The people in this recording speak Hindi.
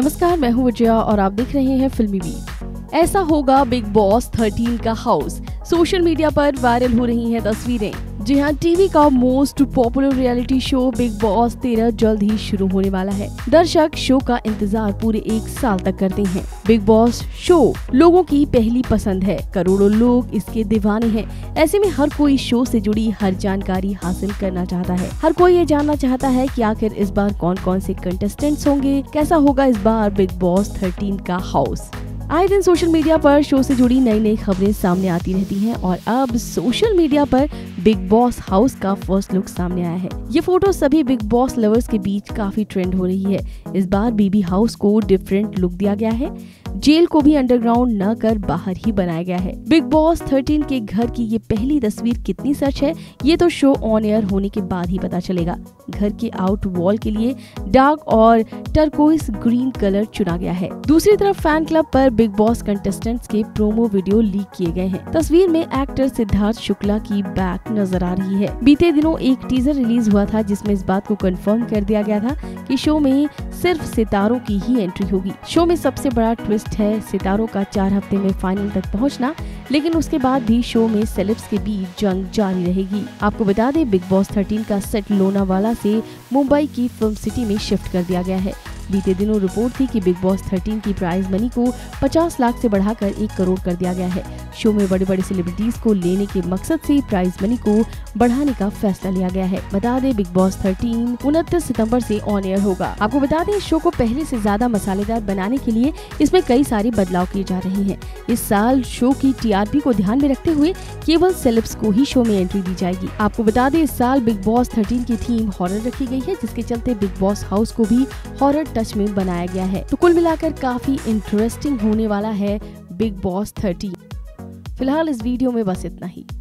नमस्कार, मैं हूं विजया और आप देख रहे हैं फिल्मी बीट। ऐसा होगा बिग बॉस 13 का हाउस। सोशल मीडिया पर वायरल हो रही हैं तस्वीरें। जी हाँ, टीवी का most popular reality show Bigg Boss 13 जल्द ही शुरू होने वाला है। दर्शक शो का इंतजार पूरे 1 साल तक करते हैं। बिग बॉस शो लोगों की पहली पसंद है, करोड़ों लोग इसके दीवाने हैं। ऐसे में हर कोई शो से जुड़ी हर जानकारी हासिल करना चाहता है। हर कोई ये जानना चाहता है कि आखिर इस बार कौन कौन से कंटेस्टेंट्स होंगे, कैसा होगा इस बार बिग बॉस 13 का हाउस। आए दिन सोशल मीडिया पर शो से जुड़ी नई नई खबरें सामने आती रहती हैं और अब सोशल मीडिया पर बिग बॉस हाउस का फर्स्ट लुक सामने आया है। ये फोटो सभी बिग बॉस लवर्स के बीच काफी ट्रेंड हो रही है। इस बार बीबी हाउस को डिफरेंट लुक दिया गया है। जेल को भी अंडरग्राउंड न कर बाहर ही बनाया गया है। बिग बॉस 13 के घर की ये पहली तस्वीर कितनी सच है, ये तो शो ऑन एयर होने के बाद ही पता चलेगा। घर के आउट वॉल के लिए डार्क और टर्कोइस ग्रीन कलर चुना गया है। दूसरी तरफ फैन क्लब पर बिग बॉस कंटेस्टेंट्स के प्रोमो वीडियो लीक किए गए हैं। तस्वीर में एक्टर सिद्धार्थ शुक्ला की बैक नजर आ रही है। बीते दिनों एक टीजर रिलीज हुआ था जिसमें इस बात को कंफर्म कर दिया गया था कि शो में सिर्फ सितारों की ही एंट्री होगी। शो में सबसे बड़ा ट्विस्ट है सितारों का 4 हफ्ते में फाइनल तक पहुंचना, लेकिन उसके बाद भी शो में सेलेब्स के बीच जंग जारी रहेगी। आपको बता दें, बिग बॉस 13 का सेट लोनावाला से मुंबई की फिल्म सिटी में शिफ्ट कर दिया गया है। बीते दिनों रिपोर्ट थी कि बिग बॉस 13 की प्राइज मनी को 50 लाख से बढ़ाकर 1 करोड़ कर दिया गया है। शो में बड़े बड़े सेलिब्रिटीज को लेने के मकसद से प्राइज मनी को बढ़ाने का फैसला लिया गया है। बता दें, बिग बॉस 13 29 सितंबर से ऑन एयर होगा। आपको बता दें, शो को पहले से ज्यादा मसालेदार बनाने के लिए इसमें कई सारे बदलाव किए जा रहे हैं। इस साल शो की टीआरपी को ध्यान में रखते हुए केवल सेलेब्स को ही शो में एंट्री दी जाएगी। आपको बता दें, इस साल बिग बॉस 13 की थीम हॉरर रखी गई है, जिसके चलते बिग बॉस हाउस को भी हॉरर टच में बनाया गया है। तो कुल मिलाकर काफी इंटरेस्टिंग होने वाला है बिग बॉस 13। फिलहाल इस वीडियो में बस इतना ही।